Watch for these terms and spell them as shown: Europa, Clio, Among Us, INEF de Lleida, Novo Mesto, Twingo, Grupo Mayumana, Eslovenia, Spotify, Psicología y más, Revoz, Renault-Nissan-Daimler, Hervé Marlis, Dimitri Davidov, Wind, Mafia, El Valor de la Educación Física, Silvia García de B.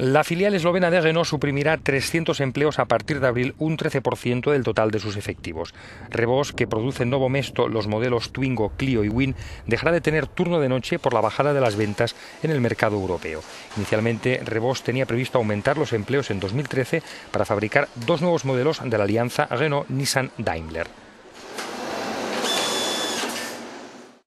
La filial eslovena de Renault suprimirá 300 empleos a partir de abril, un 13% del total de sus efectivos. Revoz, que produce en Novo Mesto los modelos Twingo, Clio y Wind, dejará de tener turno de noche por la bajada de las ventas en el mercado europeo. Inicialmente, Revoz tenía previsto aumentar los empleos en 2013 para fabricar dos nuevos modelos de la alianza Renault-Nissan-Daimler.